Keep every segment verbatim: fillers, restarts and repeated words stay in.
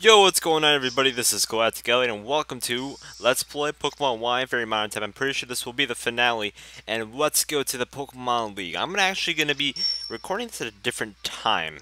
Yo, what's going on, everybody? This is GalacticElliot, and welcome to Let's Play Pokemon Y and Fairy Monotype. I'm pretty sure this will be the finale, and let's go to the Pokemon League. I'm actually going to be recording this at a different time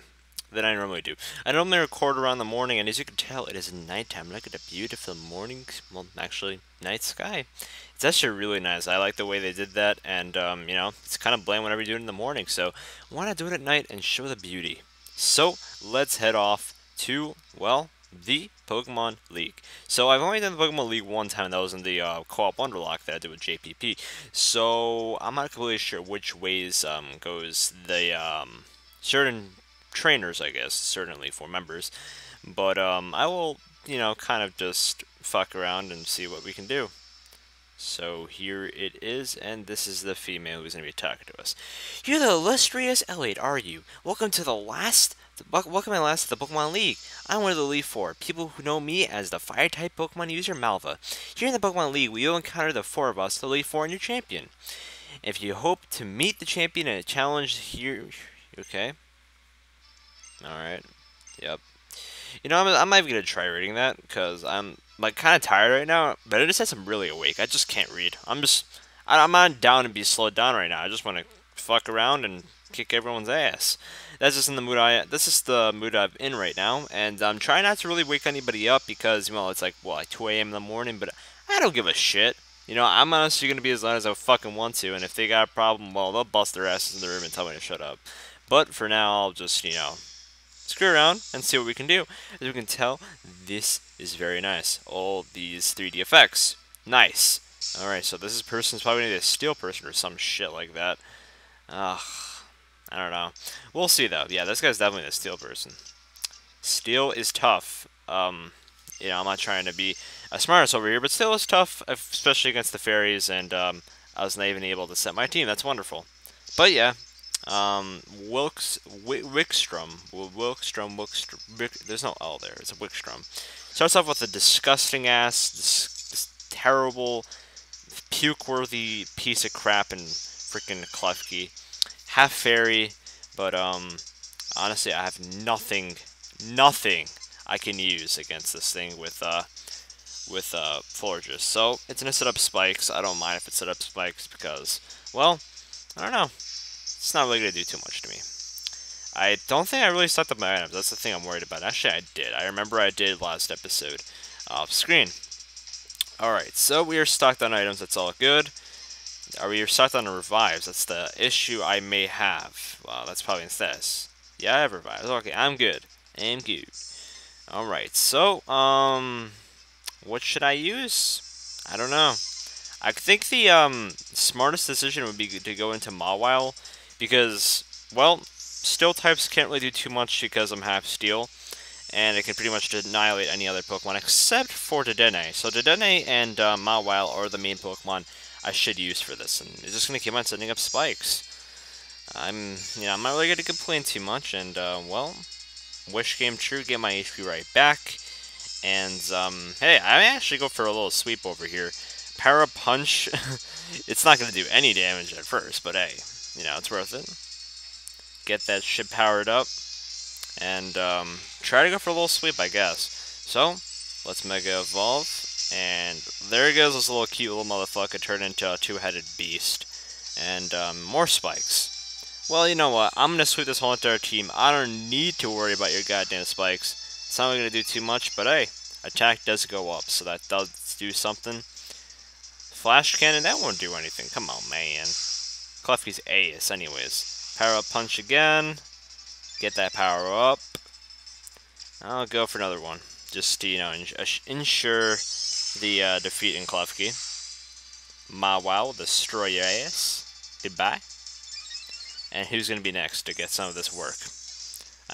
than I normally do. I normally record around the morning, and as you can tell, it is nighttime. Look at the beautiful morning, well, actually, night sky. It's actually really nice. I like the way they did that, and, um, you know, it's kind of bland whenever you do it in the morning, so why not do it at night and show the beauty? So, let's head off to, well, the Pokemon League. So I've only done the Pokemon League one time, and that was in the uh, co-op Wonderlock that I did with J P P. So I'm not completely sure which ways um, goes the um, certain trainers, I guess, certainly for members. But um, I will, you know, kind of just fuck around and see what we can do. So here it is, and this is the female who's going to be talking to us. You're the illustrious Elliot, are you? Welcome to the last... Welcome at last to the Pokemon League. I'm one of the Elite Four, people who know me as the Fire-type Pokemon user Malva. Here in the Pokemon League, we will encounter the four of us, the Elite Four and your champion. If you hope to meet the champion in a challenge here... Okay. Alright. Yep. You know, I'm, I'm not even going to try reading that, because I'm like kind of tired right now, but it just says I'm really awake. I just can't read. I'm just... I'm not down to be slowed down right now. I just want to fuck around and kick everyone's ass. That's just in the mood I. This is the mood I'm in right now, and I'm trying not to really wake anybody up because, well, it's like, well, like two A M in the morning, but I don't give a shit. You know, I'm honestly gonna be as loud as I fucking want to, and if they got a problem, well, they'll bust their asses in the room and tell me to shut up. But for now, I'll just, you know, screw around and see what we can do. As we can tell, this is very nice. All these three D effects, nice. All right, so this is person's probably gonna be a steel person or some shit like that. Ugh. I don't know. We'll see, though. Yeah, this guy's definitely a steel person. Steel is tough. Um, you know, I'm not trying to be a smartass over here, but steel is tough, especially against the fairies, and um, I was not even able to set my team. That's wonderful. But, yeah. Um, Wilks, w Wikstrom. Wikstrom, Wikstrom. Wick, there's no L there. It's a Wikstrom. Starts off with a disgusting-ass, this, this terrible, puke-worthy piece of crap and freaking Klefki. Half fairy, but um, honestly, I have nothing, nothing I can use against this thing with uh, with uh, Florges. So it's gonna set up spikes. I don't mind if it set up spikes because, well, I don't know. It's not really gonna do too much to me. I don't think I really stocked up my items. That's the thing I'm worried about. Actually, I did. I remember I did last episode, off screen. All right, so we are stocked on items. That's all good. Are we stocked on revives? That's the issue I may have. Wow, that's probably this. Yeah, I have revives. Okay, I'm good. I'm good. Alright, so, um... what should I use? I don't know. I think the, um, smartest decision would be to go into Mawile, because, well, steel types can't really do too much because I'm half steel, and it can pretty much annihilate any other Pokemon except for Dedenne. So Dedenne and uh, Mawile are the main Pokemon I should use for this, and it's just gonna keep on setting up spikes. I'm, you know, I'm not really gonna complain too much, and uh, well, wish came true, get my H P right back, and um, hey, I actually go for a little sweep over here. Para Punch, it's not gonna do any damage at first, but hey, you know, it's worth it. Get that shit powered up, and um, try to go for a little sweep, I guess. So, let's Mega Evolve. And there goes this little cute little motherfucker turned into a two-headed beast. And um, more spikes. Well, you know what? I'm going to sweep this whole entire team. I don't need to worry about your goddamn spikes. It's not really going to do too much, but hey, attack does go up, so that does do something. Flash Cannon, that won't do anything. Come on, man. Klefki's ace, anyways. Power Up Punch again. Get that power up. I'll go for another one. Just to, you know, ensure the uh, defeat in Klefki. Mawile, destroy your ass. Goodbye. And who's going to be next to get some of this work?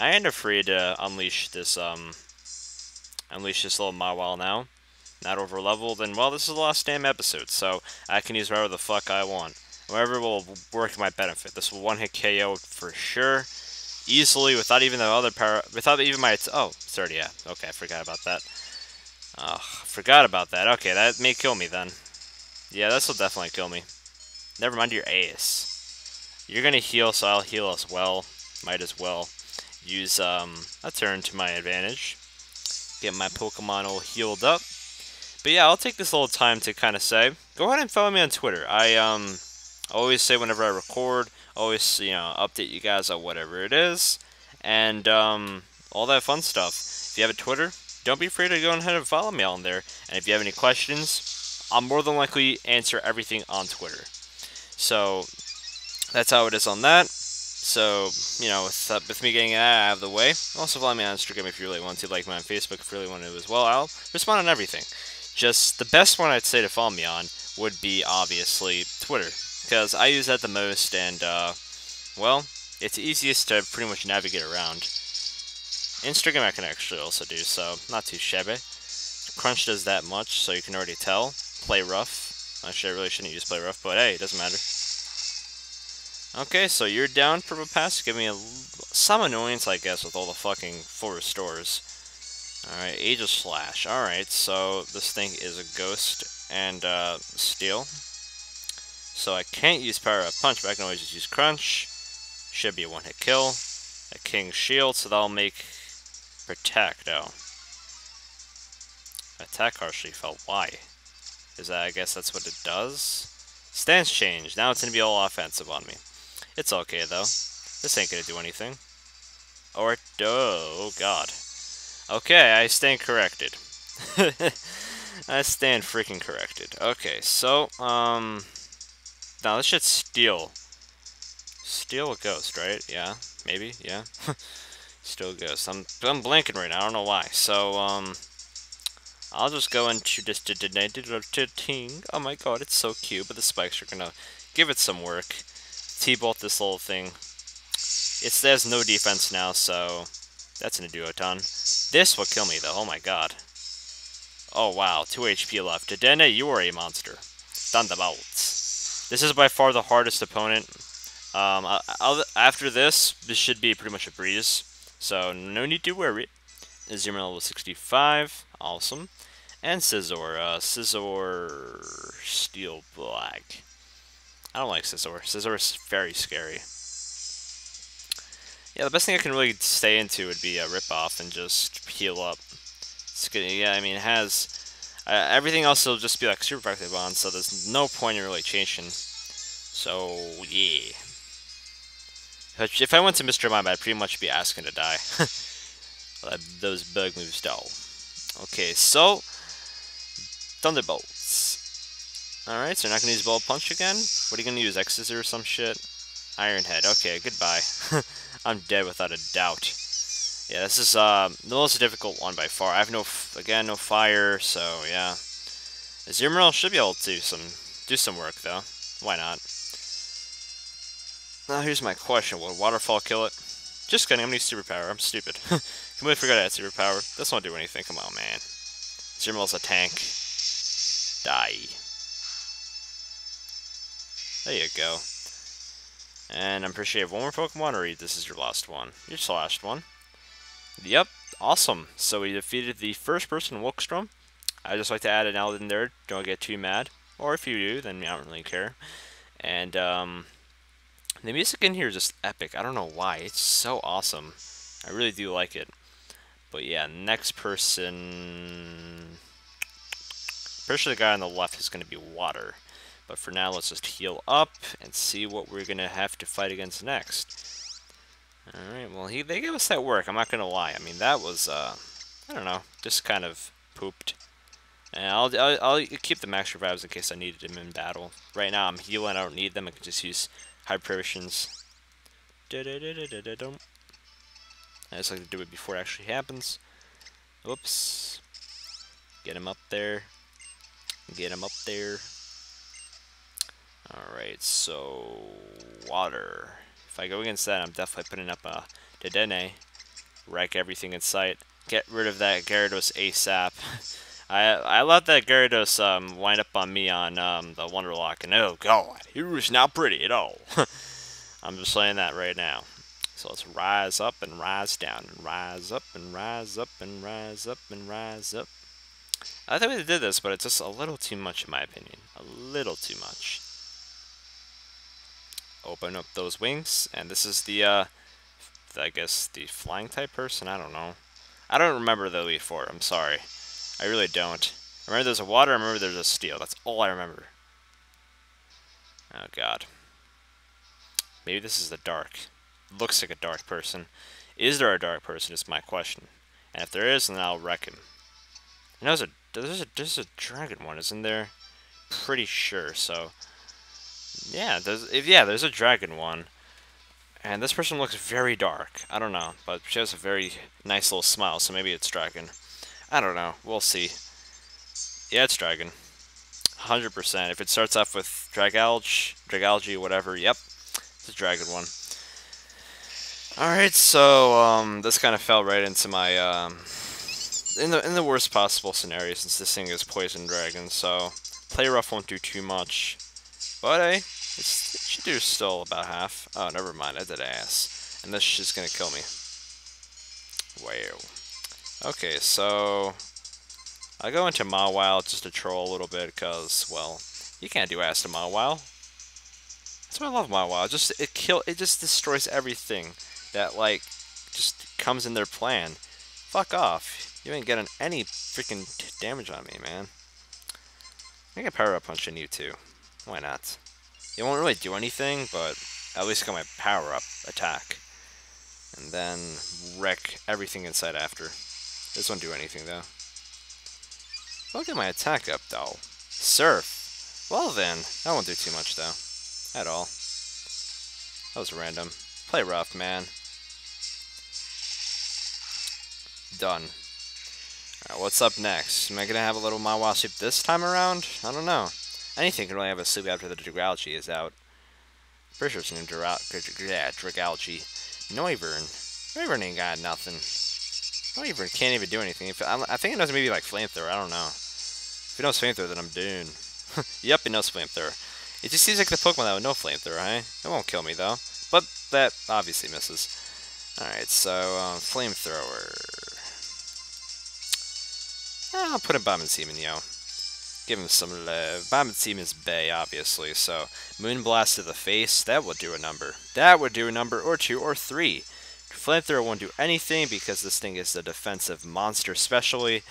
I am afraid to unleash this, um... Unleash this little Mawile now. Not over level, then, well, this is the last damn episode, so I can use whatever the fuck I want. Whatever will work in my benefit. This will one-hit K O for sure. Easily, without even the other power... Without even my... Oh, it's already, yeah. Okay, I forgot about that. Oh, forgot about that. Okay, that may kill me then. Yeah, this will definitely kill me. Never mind your ace. You're gonna heal, so I'll heal as well. Might as well use um, a turn to my advantage. Get my Pokemon all healed up. But yeah, I'll take this little time to kind of say, go ahead and follow me on Twitter. I um always say whenever I record, always, you know, update you guys on whatever it is. And um, all that fun stuff. If you have a Twitter, don't be afraid to go ahead and follow me on there. And if you have any questions, I'll more than likely answer everything on Twitter. So that's how it is on that. So, you know, with, uh, with me getting that out of the way, also follow me on Instagram if you really want to, like me on Facebook if you really want to as well. I'll respond on everything. Just the best one I'd say to follow me on would be, obviously, Twitter, because I use that the most, and, uh, well, it's easiest to pretty much navigate around. Instagram I can actually also do, so not too shabby. Crunch does that much, so you can already tell. Play Rough. Actually, I really shouldn't use Play Rough, but hey, it doesn't matter. Okay, so you're down, Purple Pass. Give me a, some annoyance, I guess, with all the fucking full restores. Alright, Aegislash. Alright, so this thing is a Ghost and uh, Steel. So I can't use Power Up Punch, but I can always just use Crunch. Should be a one-hit kill. A King's Shield, so that'll make Protect. Oh. Attack Harshly Fell. Why? Is that, I guess that's what it does? Stance change. Now it's going to be all offensive on me. It's okay, though. This ain't gonna do anything. Or, oh, God. Okay, I stand corrected. I stand freaking corrected. Okay, so, um... now, this shit's Steel. Steel a Ghost, right? Yeah, maybe, yeah. Steel Ghost. I'm, I'm blanking right now, I don't know why. So, um... I'll just go into this... Oh my god, it's so cute, but the spikes are gonna give it some work. T-bolt this little thing. It's there's no defense now, so that's gonna do a ton. This will kill me though. Oh my god. Oh wow, two H P left. Dedenne, you are a monster. Thunderbolts. This is by far the hardest opponent. Um, I'll, I'll, after this, this should be pretty much a breeze. So no need to worry. Azumarill level sixty-five. Awesome. And Scizor. Uh, Scizor Steel Black. I don't like Scizor. Scizor is very scary. Yeah, the best thing I can really stay into would be a ripoff and just heal up. It's good. Yeah, I mean, it has... Uh, everything else will just be like super effective on, so there's no point in really changing. So, yeah. If I went to Mister Mime, I'd pretty much be asking to die. Those bug moves, though. Okay, so... Thunderbolts. Alright, so you're not going to use Ball Punch again? What are you going to use, X's or some shit? Iron Head. Okay, goodbye. I'm dead without a doubt. Yeah, this is uh, the most difficult one by far. I have no, f again, no fire, so yeah. Azumarill should be able to do some, do some work, though. Why not? Now, here's my question. Will Waterfall kill it? Just kidding, I'm going to use Superpower. I'm stupid. Completely forgot I had Superpower. This won't do anything. Come on, man. Azumarill's a tank. Die. There you go. And I'm pretty sure you have one more Pokemon, or this is your last one. Your last one. Yep, awesome. So we defeated the first person, Wikstrom. I just like to add an L in there. Don't get too mad. Or if you do, then I don't really care. And um, the music in here is just epic. I don't know why. It's so awesome. I really do like it. But yeah, next person... Pretty sure the guy on the left is going to be Water. But for now, let's just heal up and see what we're going to have to fight against next. Alright, well, he, they gave us that work, I'm not going to lie. I mean, that was, uh, I don't know, just kind of pooped. And I'll, I'll, I'll keep the max revives in case I needed them in battle. Right now, I'm healing, I don't need them, I can just use Hyperitions. I just like to do it before it actually happens. Whoops. Get him up there. Get him up there. Alright, so... Water. If I go against that, I'm definitely putting up a Dedenne. Wreck everything in sight. Get rid of that Gyarados ASAP. I I let that Gyarados um, wind up on me on um, the Wonderlock, and oh god, he was not pretty at all. I'm just saying that right now. So let's rise up and rise down, and rise up and rise up and rise up and rise up. I thought we did this, but it's just a little too much in my opinion. A little too much. Open up those wings, and this is the, uh, I guess, the flying type person, I don't know. I don't remember the Elite Four. I'm sorry. I really don't. I remember there's a water. I remember there's a steel. That's all I remember. Oh, God. Maybe this is the dark. Looks like a dark person. Is there a dark person is my question. And if there is, then I'll wreck him. You know, there's a, there's a, there's a dragon one, isn't there? Pretty sure, so... Yeah, there's, if, yeah, there's a dragon one. And this person looks very dark. I don't know, but she has a very nice little smile, so maybe it's dragon. I don't know. We'll see. Yeah, it's dragon. one hundred percent. If it starts off with Dragalge, Dragalge, whatever, yep. It's a dragon one. Alright, so, um, this kind of fell right into my, um, in the, in the worst possible scenario, since this thing is Poison Dragon, so, Play Rough won't do too much, but, hey, it's, it should do still about half. Oh, never mind, I did ass, and this shit's gonna kill me. Wow. Okay, so, I'll go into Mawile just to troll a little bit, because, well, you can't do ass to Mawile. That's why I love Mawile, just, it kill, it just destroys everything that, like, just comes in their plan. Fuck off. You ain't getting any freaking damage on me, man. I can power up punch on you, too. Why not? It won't really do anything, but at least got my power up attack. And then wreck everything inside after. This won't do anything, though. I'll get my attack up, though. Surf! Well, then. That won't do too much, though. At all. That was random. Play rough, man. Done. Alright, what's up next? Am I going to have a little Mawile sleep this time around? I don't know. Anything can really have a sleep after the Dragalge is out. Pretty sure it's named Dragalge. Noivern. Noivern ain't got nothing. Noivern can't even do anything. If, I, I think it knows maybe like Flamethrower. I don't know. If it knows Flamethrower, then I'm doomed. Yep, it knows Flamethrower. It just seems like the Pokemon that would know Flamethrower, eh? It won't kill me, though. But that obviously misses. Alright, so, um, Flamethrower. I'll put a Bomb and Seaman, yo. Give him some love. Bomb and Seaman's Bay, obviously, so Moonblast to the face, that will do a number. That would do a number, or two, or three. Flamethrower won't do anything because this thing is a defensive monster, especially.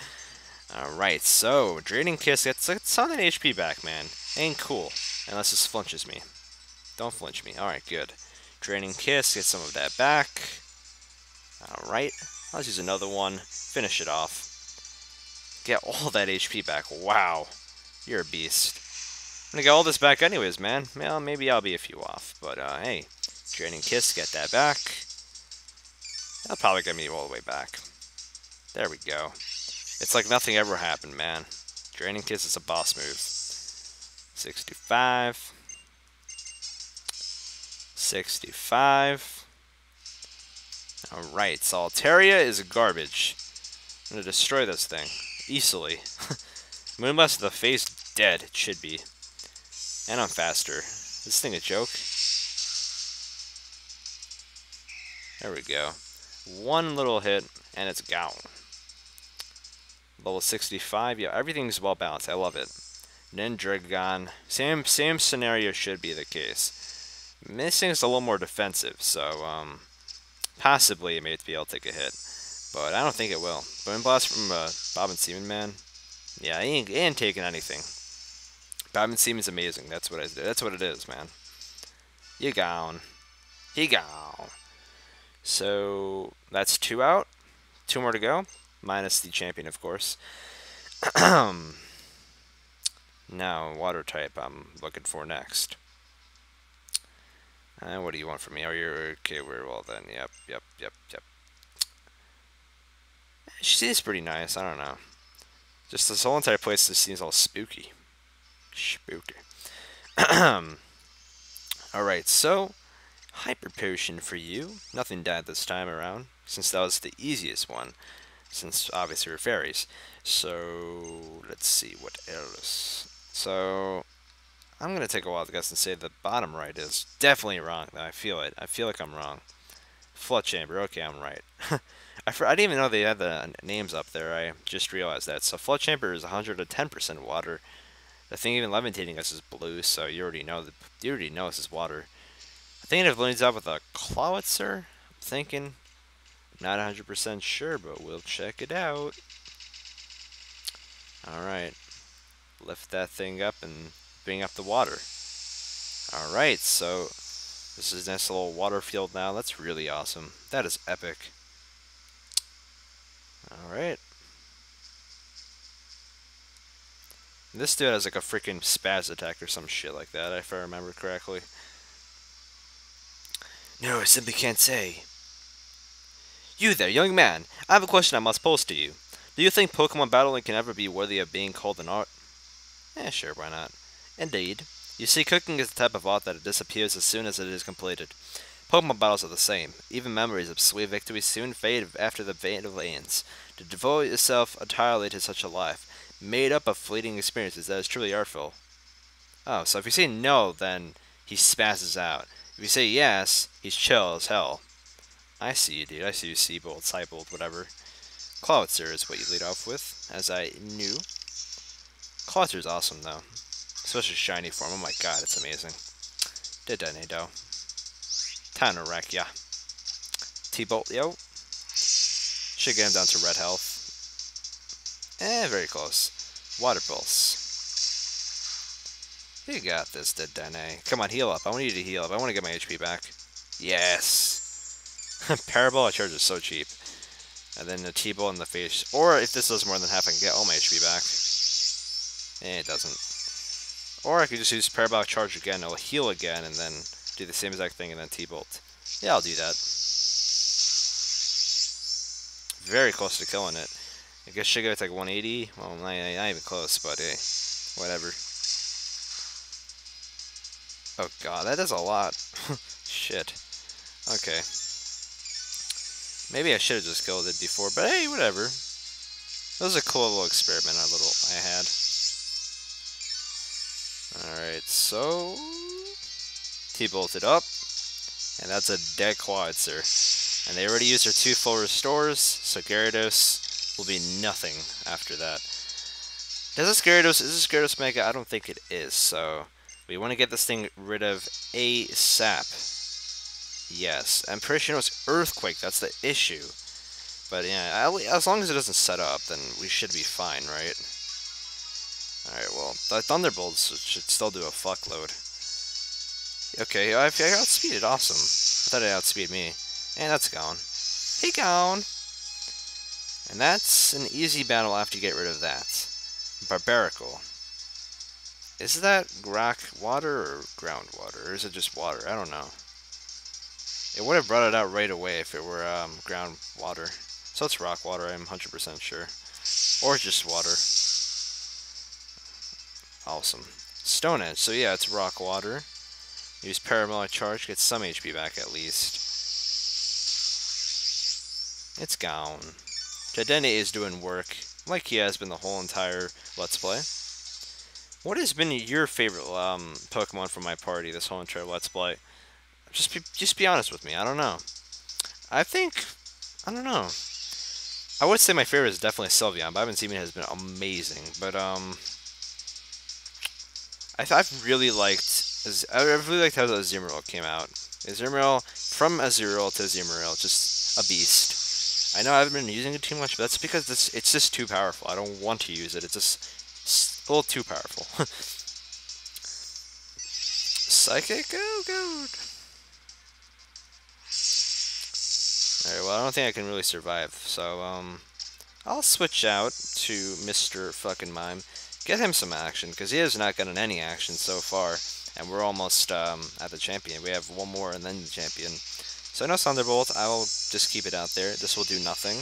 Alright, so, Draining Kiss gets something H P back, man. Ain't cool. Unless this flinches me. Don't flinch me. Alright, good. Draining Kiss, get some of that back. Alright. Let's use another one. Finish it off. Get all that H P back. Wow. You're a beast. I'm gonna get all this back anyways, man. Well, maybe I'll be a few off. But, uh, hey. Draining Kiss, get that back. That'll probably get me all the way back. There we go. It's like nothing ever happened, man. Draining Kiss is a boss move. sixty-five. sixty-five. Alright, Solitaria is garbage. I'm gonna destroy this thing. Easily. Moonblast to the face, dead. It should be. And I'm faster. Is this thing a joke? There we go. One little hit, and it's gone. Level sixty-five. Yeah, everything's well balanced. I love it. Nindragon. Same, same scenario should be the case. This thing's a little more defensive, so um, possibly it may be able to take a hit. But I don't think it will. Moonblast from uh, Bob and Seaman, man. Yeah, he ain't, he ain't taking anything. Bob and Seaman's amazing. That's what I. That's what it is, man. You gone. He gone. So that's two out. Two more to go. Minus the champion, of course. Now, water type I'm looking for next. Uh, what do you want from me? Are you okay? We're well then. Yep. Yep. Yep. Yep. She seems pretty nice, I don't know. Just this whole entire place just seems all spooky. Spooky. Alright, so, Hyper Potion for you. Nothing died this time around, since that was the easiest one. Since, obviously, we're fairies. So, let's see, what else? So, I'm going to take a while to guess and say the bottom right is definitely wrong, though. I feel it. I feel like I'm wrong. Flood Chamber, okay, I'm right. I, I didn't even know they had the names up there. I just realized that. So Flood Chamber is one hundred ten percent water. The thing even levitating us is blue, so you already know the you already know this is water. I think it leads up with a Clawitzer. I'm thinking Not one hundred percent sure, but we'll check it out. Alright. Lift that thing up and bring up the water. Alright, so this is a nice little water field now. That's really awesome. That is epic. Alright. This dude has like a freaking spaz attack or some shit like that, if I remember correctly. No, I simply can't say. You there, young man. I have a question I must pose to you. Do you think Pokemon battling can ever be worthy of being called an art? Eh, sure, why not? Indeed. You see, cooking is the type of art that it disappears as soon as it is completed. Pokemon battles are the same. Even memories of sweet victories soon fade after the battle ends. To devote yourself entirely to such a life, made up of fleeting experiences, that is truly artful. Oh, so if you say no, then he spazzes out. If you say yes, he's chill as hell. I see you, dude. I see you, Siebold, Siebold, whatever. Clawitzer is what you lead off with, as I knew. Clawitzer's awesome, though. Especially shiny form. Oh my god, it's amazing. Dedenne, though. Time to wreck ya. T-Bolt, yo. Should get him down to red health. Eh, very close. Water Pulse. You got this, Dedenne. Come on, heal up. I want you to heal up. I want to get my H P back. Yes! Parabolic charge is so cheap. And then a T-Bolt in the face. Or if this does more than half, I can get all my H P back. Eh, it doesn't. Or I could just use Parabolic charge again, it'll heal again, and then do the same exact thing, and then T-Bolt. Yeah, I'll do that. Very close to killing it. I guess should go with like one eighty. Well, not, not even close, but hey, whatever. Oh god, that does a lot. Shit. Okay. Maybe I should have just killed it before, but hey, whatever. That was a cool little experiment I little I had. Alright, so T-bolted up. And that's a dead Clawitzer. And they already used their two full restores, so Gyarados will be nothing after that. Does this Gyarados is this Gyarados Mega? I don't think it is, so we want to get this thing rid of ASAP. Yes, I'm pretty sure it's Earthquake, that's the issue. But yeah, as long as it doesn't set up, then we should be fine, right? Alright, well, the Thunderbolts should still do a fuckload. Okay, I outspeeded, awesome. I thought it outspeed me. And that's gone. Hey, gone! And that's an easy battle after you get rid of that. Barbarical. Is that rock water or groundwater? Or is it just water? I don't know. It would have brought it out right away if it were um, ground water. So it's rock water, I'm one hundred percent sure. Or just water. Awesome. Stone Edge, so yeah, it's rock water. Use Paramelic Charge, get some H P back at least. It's gone. Dedenne is doing work, like he has been the whole entire Let's Play. What has been your favorite um, Pokemon from my party this whole entire Let's Play? Just be, just be honest with me. I don't know. I think... I don't know. I would say my favorite is definitely Sylveon, but I haven't seen it. It has been amazing. But, um... I th I've really liked... I really liked how Azumarill came out. Azumarill, from Azumarill to Azumarill, just a beast. I know I haven't been using it too much, but that's because it's, it's just too powerful. I don't want to use it. It's just a little too powerful. Psychic? Oh, God. Alright, well, I don't think I can really survive, so, um, I'll switch out to Mister fucking Mime, get him some action, because he has not gotten any action so far, and we're almost, um, at the champion. We have one more and then the champion. So no Thunderbolt, I will just keep it out there. This will do nothing.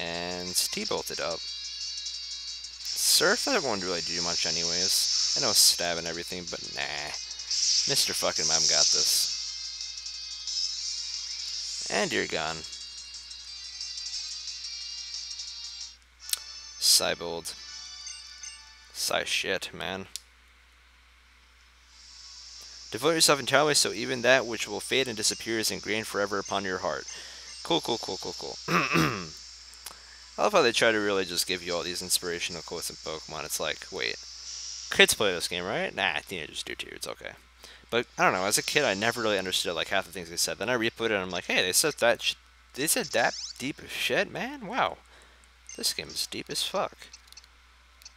And T-bolted up. Surf, that won't really do much anyways. I know stab and everything, but nah. Mister fucking Mime got this. And you're gone. Siebold. Sigh shit, man. Devote yourself entirely so even that which will fade and disappear is ingrained forever upon your heart. Cool, cool, cool, cool, cool. I love how they try to really just give you all these inspirational quotes in Pokemon. It's like, wait. Kids play this game, right? Nah, teenagers do too. It's okay. But I don't know, as a kid I never really understood like half the things they said. Then I replayed it and I'm like, hey, they said that sh they said that deep as shit, man. Wow, this game is deep as fuck.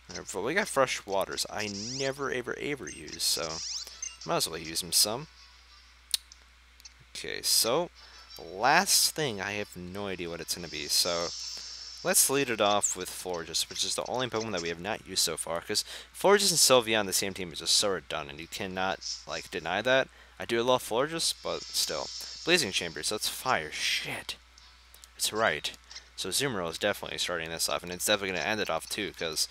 But we got fresh waters. I never ever ever use, so might as well use them some. Okay, so last thing, I have no idea what it's gonna be. So let's lead it off with Florges, which is the only Pokemon that we have not used so far, because Florges and Sylveon on the same team is just so redundant, and you cannot, like, deny that. I do love Florges, but still. Blazing Chambers, that's fire. Shit. It's right. So Azumarill is definitely starting this off, and it's definitely going to end it off, too, because,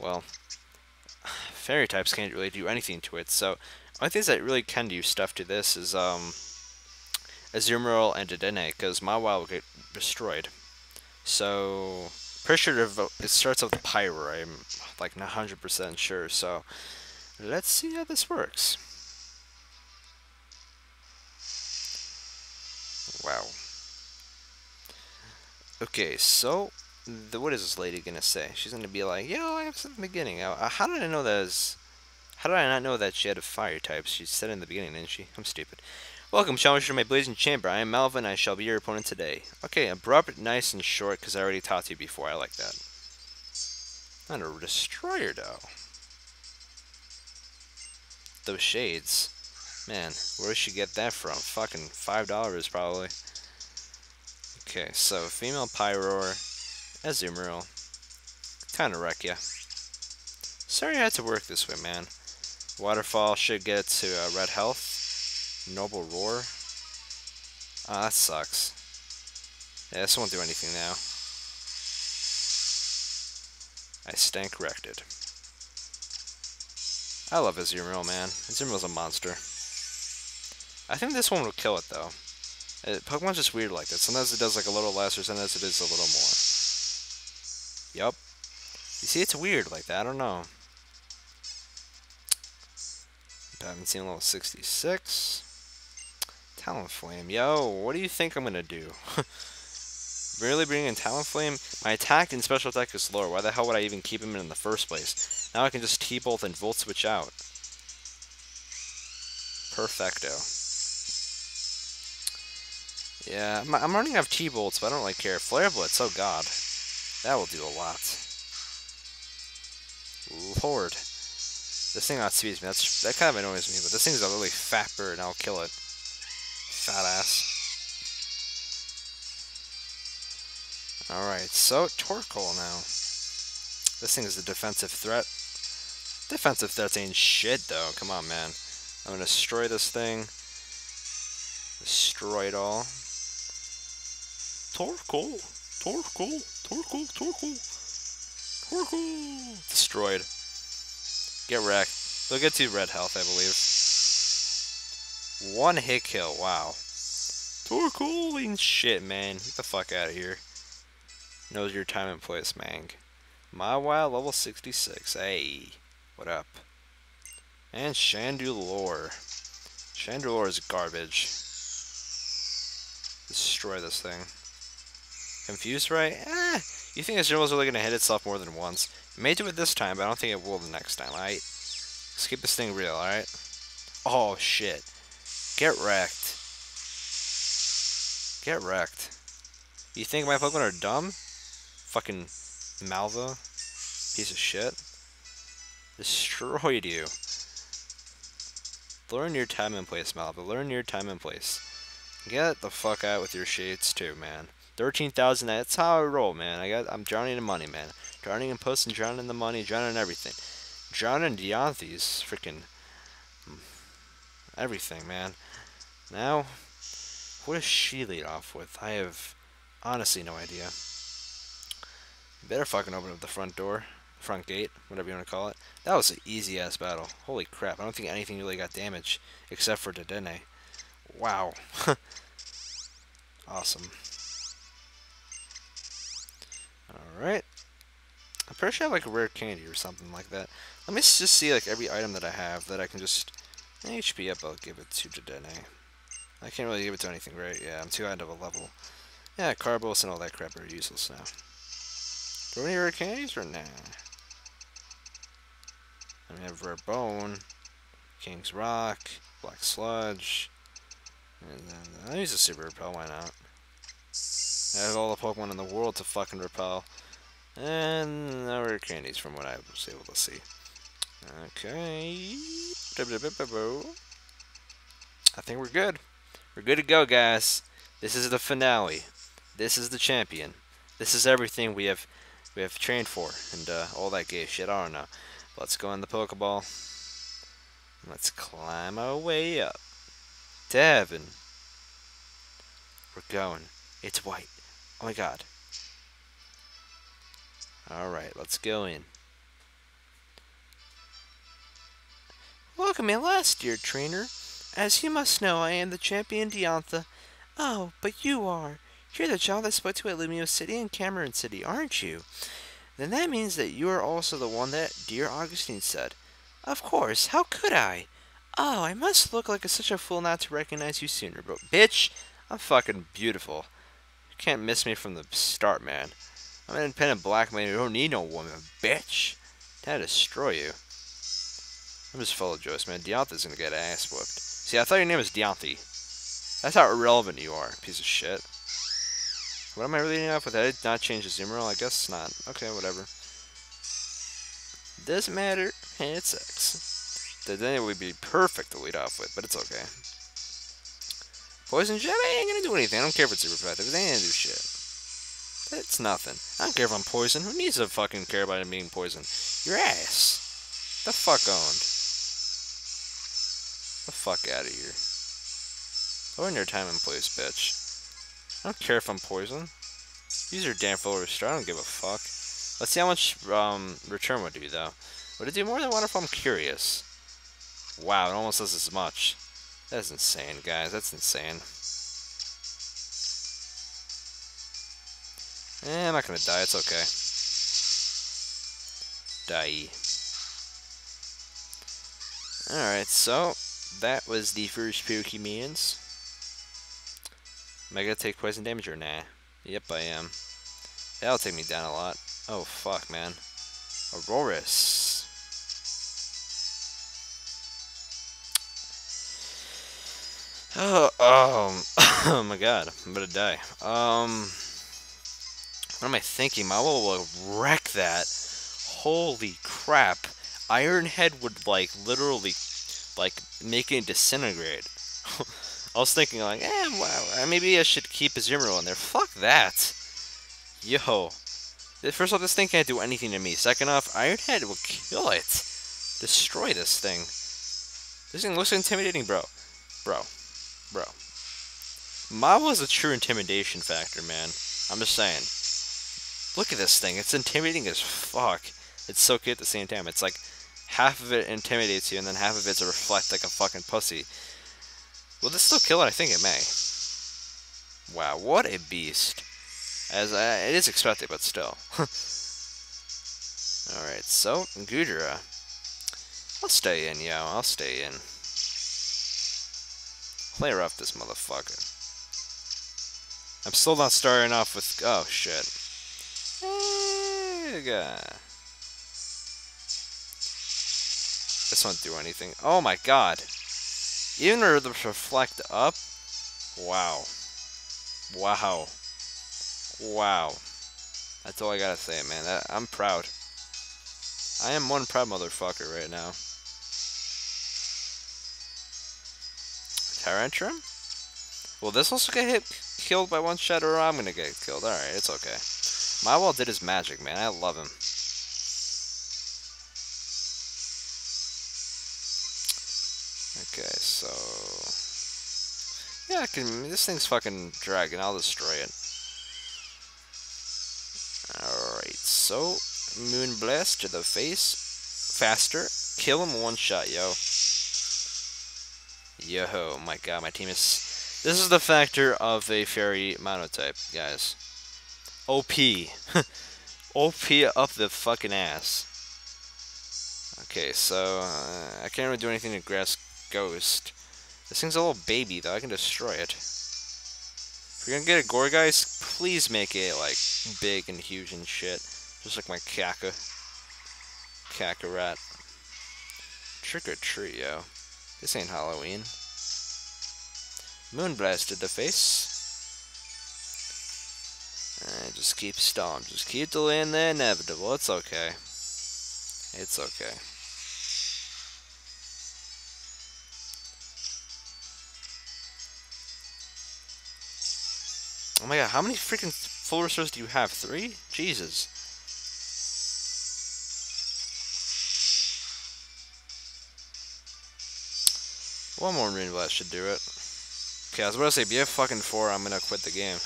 well, Fairy types can't really do anything to it, so only things that really can do stuff to this is, um, Azumarill and Dedenne, because Mawile will get destroyed. So, pretty sure it starts off with Pyroar, I'm like one hundred percent sure, so let's see how this works. Wow. Okay, so, the, what is this lady gonna say? She's gonna be like, yo, I have something in the beginning. Uh, how did I know that is, how did I not know that she had a fire type? She said in the beginning, didn't she? I'm stupid. Welcome, challenge to my Blazing Chamber. I am Malva, and I shall be your opponent today. Okay, abrupt, nice, and short, because I already talked to you before. I like that. Not a destroyer, though. Those shades. Man, where did she get that from? Fucking five dollars, probably. Okay, so female Pyroar, Azumarill. Kind of wreck ya. Sorry I had to work this way, man. Waterfall should get it to uh, red health. Noble Roar. Ah, oh, that sucks. Yeah, this won't do anything now. I stank wrecked it. I love Azumarill, man. Azumarill's a monster. I think this one will kill it, though. It, Pokemon's just weird like that. Sometimes it does like a little less, or sometimes it is a little more. Yup. You see, it's weird like that. I don't know. I haven't seen level sixty-six. Talonflame. Yo, what do you think I'm going to do? Really bringing in Talonflame? My attack and special attack is lower. Why the hell would I even keep him in, in the first place? Now I can just T-Bolt and Volt Switch out. Perfecto. Yeah, I'm, I'm running out of T-Bolts, but I don't really care. Flare Blitz, oh god. That will do a lot. Lord. This thing outspeeds me. That's, that kind of annoys me, but this thing's a really fat bird, and I'll kill it. Fat ass. Alright, so Torkoal now. This thing is a defensive threat. Defensive threats ain't shit, though. Come on, man. I'm gonna destroy this thing. Destroy it all. Torkoal! Torkoal! Torkoal! Torkoal! Torkoal! Destroyed. Get wrecked. They'll get to red health, I believe. One hit kill. Wow. Torkoal, shit, man. Get the fuck out of here. Knows your time and place, man. Mawile, level sixty-six. Hey, what up? And Chandelure. Chandelure is garbage. Destroy this thing. Confused, right? Eh. You think this is really going to hit itself more than once. It may do it this time, but I don't think it will the next time, alright? Let's keep this thing real, alright? Oh, shit. Get wrecked. Get wrecked. You think my Pokemon are dumb? Fucking Malva. Piece of shit. Destroyed you. Learn your time and place, Malva. Learn your time and place. Get the fuck out with your shades, too, man. thirteen thousand, that's how I roll, man. I got, I'm drowning in money, man. Drowning in posts and drowning in the money, drowning in everything. Drowning in Diantha's freaking everything, man. Now, what does she lead off with? I have honestly no idea. Better fucking open up the front door, front gate, whatever you want to call it. That was an easy-ass battle. Holy crap, I don't think anything really got damaged, except for Dedenne. Wow. Awesome. Alright. I'm pretty sure I have like a rare candy or something like that. Let me just see like every item that I have that I can just H P up. I'll give it to Dedenne. I can't really give it to anything, right? Yeah, I'm too high of a level. Yeah, Carbos and all that crap are useless now. Do we have rare candies or nah? I mean, I have Rare Bone, King's Rock, Black Sludge. And then I use a Super Repel, why not? I have all the Pokemon in the world to fucking repel. And now we're candies from what I was able to see. Okay. I think we're good. We're good to go, guys. This is the finale. This is the champion. This is everything we have we have trained for and uh, all that gay shit. I don't know. Let's go in the Pokeball. Let's climb our way up. Devin. We're going. It's white. Oh my god. Alright, let's go in. Welcome me last year, trainer. As you must know, I am the champion Diantha. Oh, but you are. You're the child I spoke to at Lumiose City and Cameron City, aren't you? Then that means that you are also the one that dear Augustine said. Of course, how could I? Oh, I must look like a, such a fool not to recognize you sooner, but bitch, I'm fucking beautiful. You can't miss me from the start, man. I'm an independent black man who don't need no woman, bitch. That'll destroy you. I'm just full of Joyce, man. Diantha's gonna get ass whooped. See, I thought your name was Diantha. That's how irrelevant you are, piece of shit. What am I really up with? I did not change the Azumarill? I guess not. Okay, whatever. Doesn't matter. Hey, it sucks. Then it would be perfect to lead off with, but it's okay. Poison Jab ain't gonna do anything. I don't care if it's super effective. They ain't gonna do shit. It's nothing. I don't care if I'm poisoned. Who needs to fucking care about him being poisoned? Your ass. The fuck owned. The fuck out of here. Go in your time and place, bitch. I don't care if I'm poisoned. Use your damn full restore. I don't give a fuck. Let's see how much um, return would do, though. Would it do more than one if I'm curious? Wow, it almost does as much. That's insane, guys. That's insane. Eh, I'm not gonna die, it's okay. Die. Alright, so that was the first Pokemons. Am I gonna take poison damage or nah? Yep, I am. That'll take me down a lot. Oh, fuck, man. Aurorus. Oh, oh, oh my god. I'm gonna die. Um... What am I thinking? Mawile will wreck that. Holy crap. Iron Head would, like, literally, like, make it disintegrate. I was thinking, like, eh, wow, maybe I should keep Azumarill in there. Fuck that. Yo. First off, this thing can't do anything to me. Second off, Iron Head will kill it. Destroy this thing. This thing looks intimidating, bro. Bro. Bro. Mawile is a true intimidation factor, man. I'm just saying. Look at this thing. It's intimidating as fuck. It's so cute at the same time. It's like half of it intimidates you and then half of it's a reflect like a fucking pussy. Will this still kill it? I think it may. Wow, what a beast. As I, it is expected, but still. Alright, so, Goodra. I'll stay in, yo. I'll stay in. Play rough this motherfucker. I'm still not starting off with... Oh, shit. This won't do anything. Oh my god. Even with the reflect up. Wow. Wow. Wow. That's all I gotta say, man. That, I'm proud. I am one proud motherfucker right now. Tyrantrum? Will this also get hit, killed by one shot, or I'm gonna get killed? Alright, it's okay. Mawile did his magic, man. I love him. Okay, so... Yeah, I can... This thing's fucking dragon. I'll destroy it. Alright, so... Moonblast to the face. Faster. Kill him one shot, yo. Yo, my god, my team is... This is the factor of a fairy monotype, guys. O P. O P up the fucking ass. Okay, so uh, I can't really do anything to Grass Ghost. This thing's a little baby, though. I can destroy it. If you're gonna get a gore, guys, please make it, like, big and huge and shit. Just like my Kaka. Kakarat. Trick or treat, yo. This ain't Halloween. Moonblast to the face. And just keep storm. Just keep delaying the inevitable. It's okay. It's okay. Oh my god, how many freaking full restores do you have? Three? Jesus. One more Moonblast should do it. Okay, I was about to say, if you have fucking four, I'm gonna quit the game.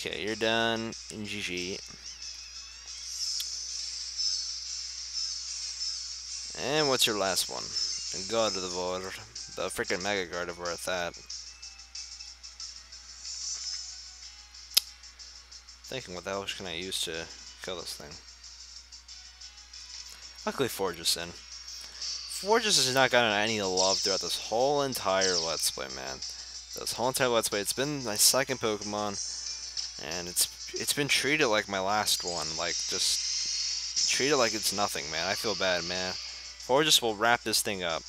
Okay, you're done. G G. And what's your last one? Gardevoir. The freaking Mega Gardevoir at that. Thinking, what the hell can I use to kill this thing? Luckily, Florges in. Florges has not gotten any love throughout this whole entire Let's Play, man. This whole entire Let's Play, it's been my second Pokemon, and it's it's been treated like my last one. Like, just treat it like it's nothing, man. I feel bad, man. Florges will wrap this thing up.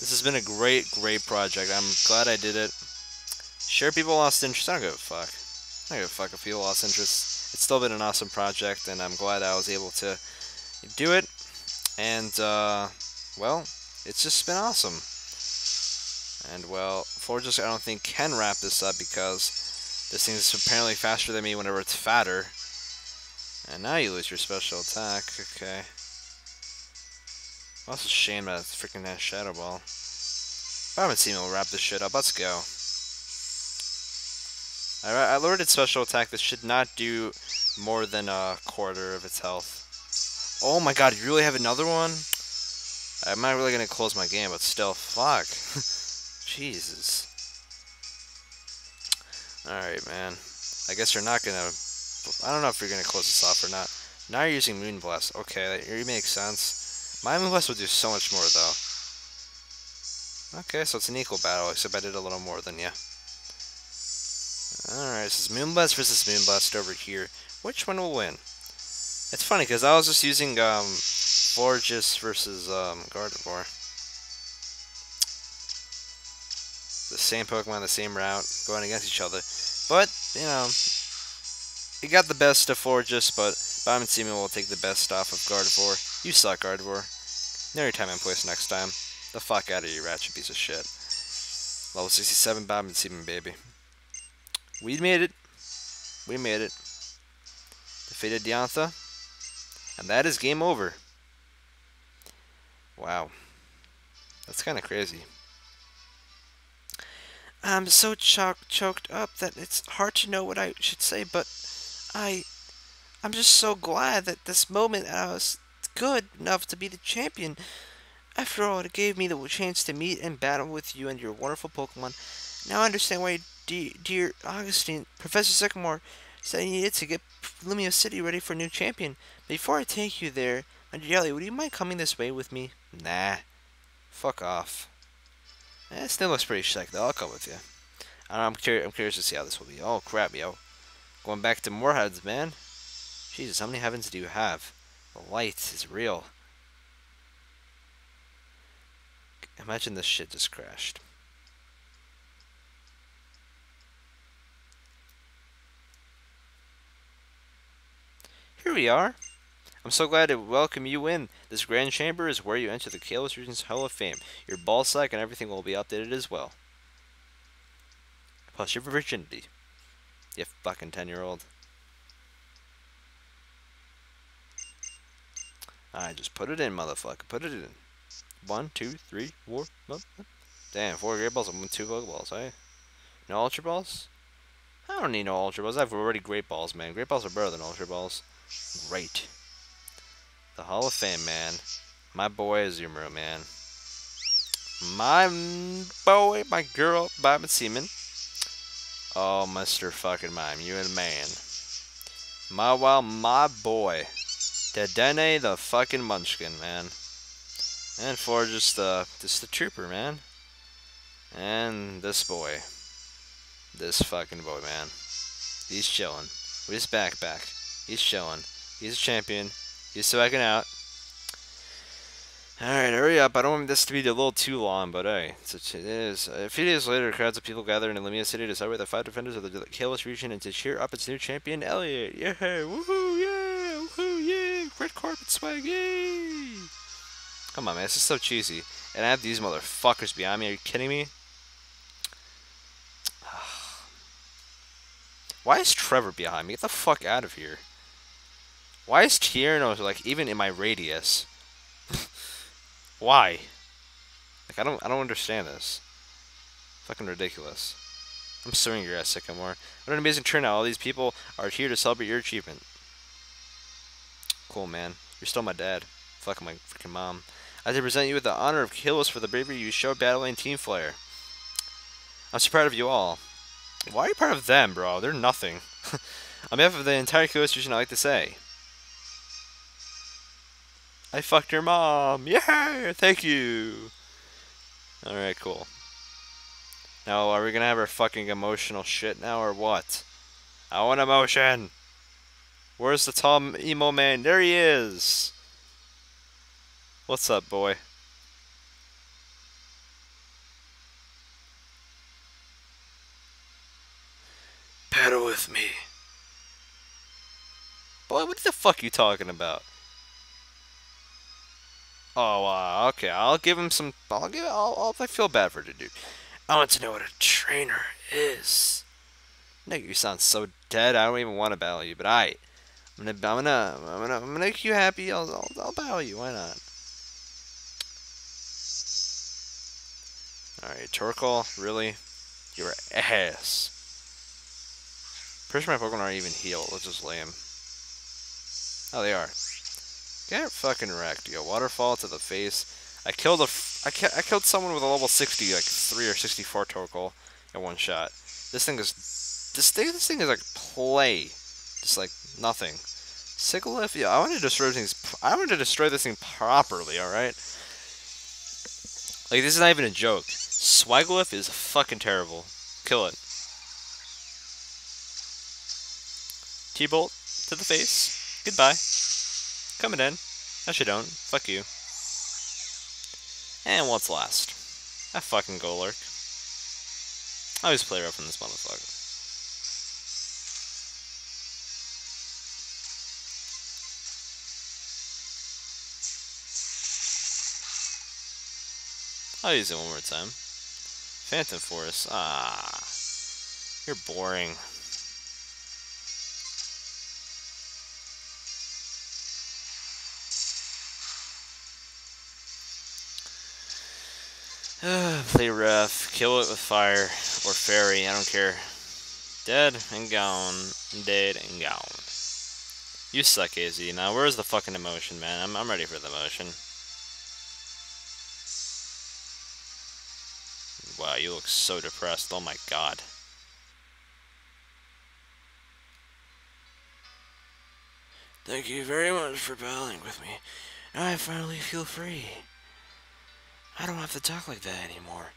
This has been a great, great project. I'm glad I did it. Sure, people lost interest. I don't give a fuck. I don't give a fuck if people lost interest. It's still been an awesome project, and I'm glad I was able to do it. And, uh, well, it's just been awesome. And, well, Florges, I don't think, can wrap this up because this thing is apparently faster than me whenever it's fatter. And now you lose your special attack. Okay. I'm also ashamed about freaking that Shadow Ball. Vitamin C will wrap this shit up. Let's go. Alright, I lowered its special attack. This should not do more than a quarter of its health. Oh my god, you really have another one? I'm not really going to close my game, but still, fuck. Jesus. Alright, man. I guess you're not going to... I don't know if you're going to close this off or not. Now you're using Moonblast. Okay, that makes sense. My Moonblast will do so much more, though. Okay, so it's an equal battle, except I did a little more than you. Alright, this is Moonblast versus Moonblast over here. Which one will win? It's funny, because I was just using um, Florges versus um, Gardevoir. The same Pokemon, the same route, going against each other. But, you know, it got the best of Florges, but Vitamin C will take the best off of Gardevoir. You suck, Gardevoir. Know your time and place next time. The fuck out of you, ratchet piece of shit. Level sixty-seven, Vitamin C, baby. We made it. We made it. Defeated Diantha. And that is game over. Wow. That's kind of crazy. I'm so cho choked up that it's hard to know what I should say, but I, I'm just so glad that this moment I was good enough to be the champion. After all, it gave me the chance to meet and battle with you and your wonderful Pokemon. Now I understand why, dear, dear Augustine, Professor Sycamore said you needed to get Lumiose City ready for a new champion. Before I take you there, Jelly, would you mind coming this way with me? Nah. Fuck off. Eh, this thing looks pretty sick, though. I'll come with you. I don't know, I'm, curi I'm curious to see how this will be. Oh, crap, yo. Going back to more heads, man. Jesus, how many heavens do you have? The light is real. Imagine this shit just crashed. Here we are. I'm so glad to welcome you in. This grand chamber is where you enter the Kalos Region's Hall of Fame. Your ball sack and everything will be updated as well. Plus your virginity. You fucking ten-year-old. Alright, just put it in, motherfucker. Put it in. One, two, three, four. Damn, four Great Balls and one, two Poke Balls, eh? No Ultra Balls? I don't need no Ultra Balls. I have already Great Balls, man. Great Balls are better than Ultra Balls. Great. The Hall of Fame, man. My boy Azumarill, man. My boy, my girl, Bob and Seaman. Oh, Mister fucking Mime, you and man. My wild, my boy. Dedenne, the fucking munchkin, man. And for just the, just the trooper, man. And this boy. This fucking boy, man. He's chilling. With his backpack. He's chilling. He's a champion. He's swacking out. Alright, hurry up. I don't want this to be a little too long, but hey, such it is. A few days later, crowds of people gathered in Lumiose City to celebrate the five defenders of the Kalos region and to cheer up its new champion, Elliot. Yeah, woohoo, yeah, woohoo, yeah, red carpet swag, yay! Come on, man, this is so cheesy. And I have these motherfuckers behind me, are you kidding me? Why is Trevor behind me? Get the fuck out of here. Why is Tierno, like, even in my radius? Why? Like, I don't I don't understand this. Fucking ridiculous. I'm suing your ass, Sycamore. What an amazing turnout. All these people are here to celebrate your achievement. Cool, man. You're still my dad. Fuck my freaking mom. I have to present you with the honor of Kalos for the bravery you showed battling Team Flare. I'm so proud of you all. Why are you part of them, bro? They're nothing. On behalf of the entire Kalos region, I like to say, I fucked your mom! Yeah! Thank you! Alright, cool. Now, are we gonna have our fucking emotional shit now, or what? I want emotion! Where's the tall emo man? There he is! What's up, boy? Battle with me. Boy, what the fuck are you talking about? Oh, uh, okay. I'll give him some. I'll give. I'll, I'll. I feel bad for the dude. I want to know what a trainer is. Nigga, you sound so dead. I don't even want to battle you, but I. I'm gonna. I'm gonna. I'm gonna. I'm gonna make you happy. I'll. I'll, I'll battle you. Why not? All right, Torkoal. Really, you're ass. Pretty sure my Pokemon aren't even healed. Let's just lay him. Oh, they are. Get fucking wrecked, yo. Waterfall to the face. I killed a f I, ki I killed someone with a level sixty, like three or sixty-four Torkoal in one shot. This thing is... This thing, this thing is like play. Just like nothing. Sigilyph, yo, I want to destroy things... I want to destroy this thing properly, alright? Like, this is not even a joke. Swagilyph is fucking terrible. Kill it. T-Bolt to the face. Goodbye. Coming in. Actually don't. Fuck you. And what's last? I fucking go lurk. I always play rough in this motherfucker. I'll use it one more time. Phantom Force. Ah, you're boring. Play rough, kill it with fire, or fairy, I don't care. Dead and gone, dead and gone. You suck, A Z. Now, where's the fucking emotion, man? I'm, I'm ready for the emotion. Wow, you look so depressed, oh my god. Thank you very much for battling with me. Now I finally feel free. I don't have to talk like that anymore.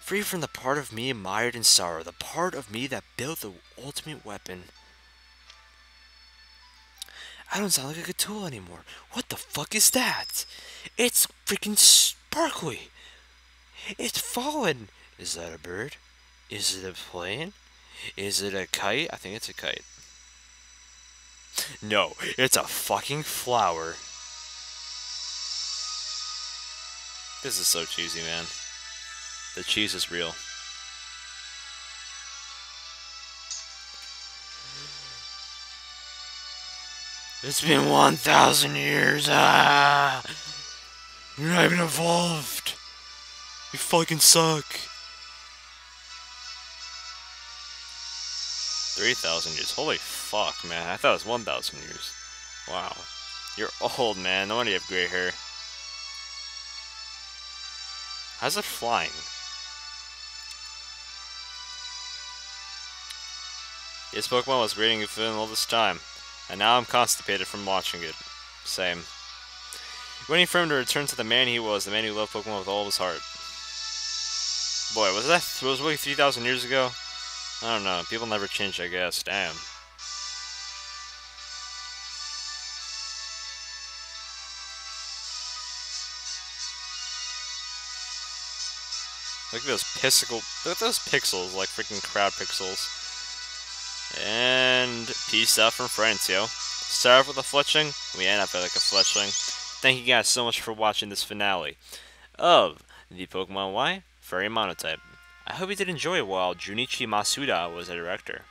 Free from the part of me mired in sorrow, the part of me that built the ultimate weapon. I don't sound like a good tool anymore. What the fuck is that? It's freaking sparkly. It's fallen. Is that a bird? Is it a plane? Is it a kite? I think it's a kite. No, it's a fucking flower. This is so cheesy, man. The cheese is real. It's been one thousand years. Ah! You're not even evolved. You fucking suck. three thousand years. Holy fuck, man. I thought it was one thousand years. Wow. You're old, man. No wonder you have gray hair. How's it flying? This Pokemon was reading it for all this time, and now I'm constipated from watching it. Same. Waiting for him to return to the man he was, the man who loved Pokemon with all of his heart. Boy, was that was really three thousand years ago? I don't know. People never change, I guess. Damn. Look at those pixel. Look at those pixels, like freaking crowd pixels. And peace out from France, yo. Start off with a fletching. We end up at like a fletching. Thank you guys so much for watching this finale of the Pokemon Y Fairy Monotype. I hope you did enjoy while Junichi Masuda was the director.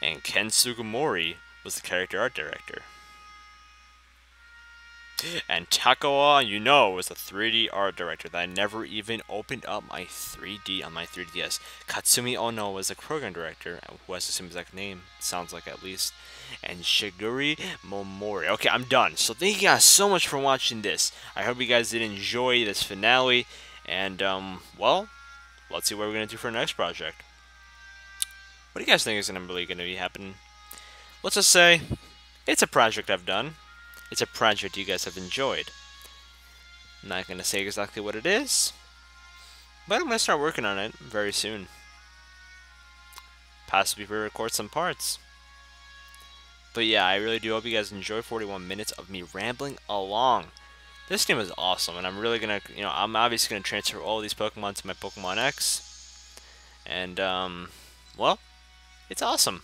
And Ken Sugimori was the character art director. And Takawa, you know, was the three D art director that I never even opened up my three D on my three D S. Katsumi Ono was the program director, who has the same exact name, sounds like at least. And Shiguri Momori. Okay, I'm done. So thank you guys so much for watching this. I hope you guys did enjoy this finale. And, um, well, let's see what we're going to do for our next project. What do you guys think is really going to be happening? Let's just say, it's a project I've done. It's a project you guys have enjoyed. I'm not going to say exactly what it is, but I'm going to start working on it very soon. Possibly re-record some parts. But yeah, I really do hope you guys enjoy forty-one minutes of me rambling along. This game is awesome, and I'm really going to, you know, I'm obviously going to transfer all these Pokemon to my Pokemon X. And, um, well, it's awesome.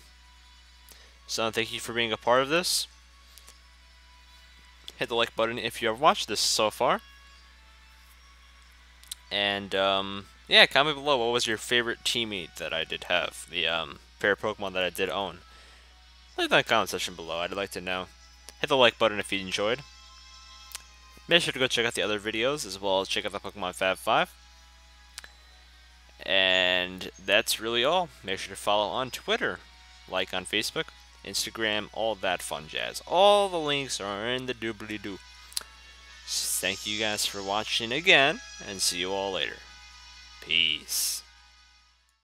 So thank you for being a part of this. Hit the like button if you have watched this so far. And, um, yeah, comment below what was your favorite teammate that I did have. The, um, pair of Pokemon that I did own. Leave that in the comment section below. I'd like to know. Hit the like button if you enjoyed. Make sure to go check out the other videos, as well as check out the Pokemon Fab five. And that's really all. Make sure to follow on Twitter. Like on Facebook. Instagram, all that fun jazz. All the links are in the doobly-doo. Thank you guys for watching again, and see you all later.